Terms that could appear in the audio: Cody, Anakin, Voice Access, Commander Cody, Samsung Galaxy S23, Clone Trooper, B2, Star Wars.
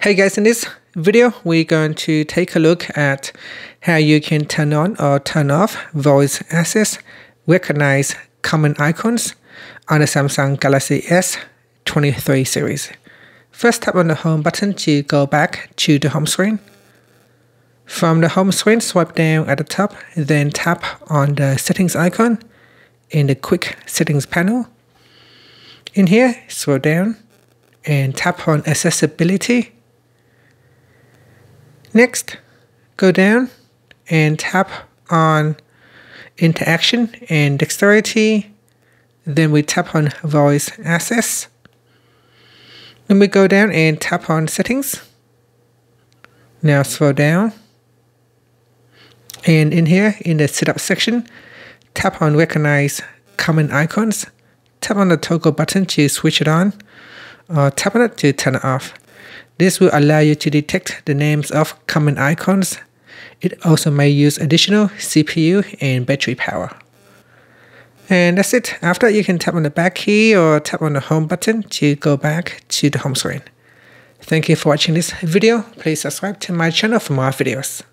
Hey guys, in this video, we're going to take a look at how you can turn on or turn off voice access, recognize common icons on the Samsung Galaxy S23 series. First, tap on the home button to go back to the home screen. From the home screen, swipe down at the top, then tap on the settings icon in the quick settings panel. In here, scroll down and tap on accessibility. Next, go down and tap on interaction and dexterity. Then we tap on voice access. Then we go down and tap on settings. Now scroll down. And in here, in the setup section, tap on recognize common icons. Tap on the toggle button to switch it on, or tap on it to turn it off. This will allow you to detect the names of common icons. It also may use additional CPU and battery power. And that's it. After that, you can tap on the back key or tap on the home button to go back to the home screen. Thank you for watching this video. Please subscribe to my channel for more videos.